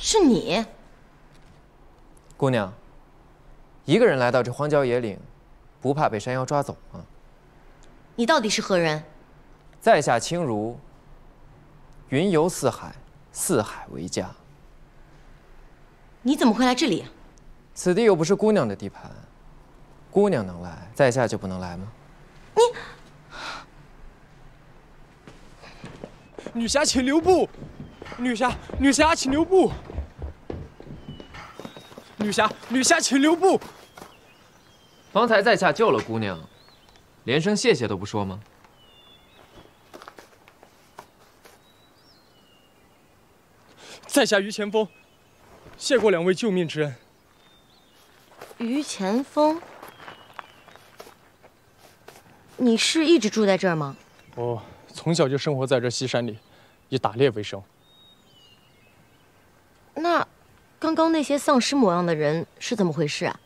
是你，姑娘，一个人来到这荒郊野岭，不怕被山妖抓走吗？你到底是何人？在下清如，云游四海，四海为家。 你怎么会来这里啊？此地又不是姑娘的地盘，姑娘能来，在下就不能来吗？你，女侠请留步！女侠请留步！女侠请留步！方才在下救了姑娘，连声谢谢都不说吗？在下于前锋。 谢过两位救命之恩。于前锋，你是一直住在这儿吗？我从小就生活在这西山里，以打猎为生。那刚刚那些丧尸模样的人是怎么回事啊？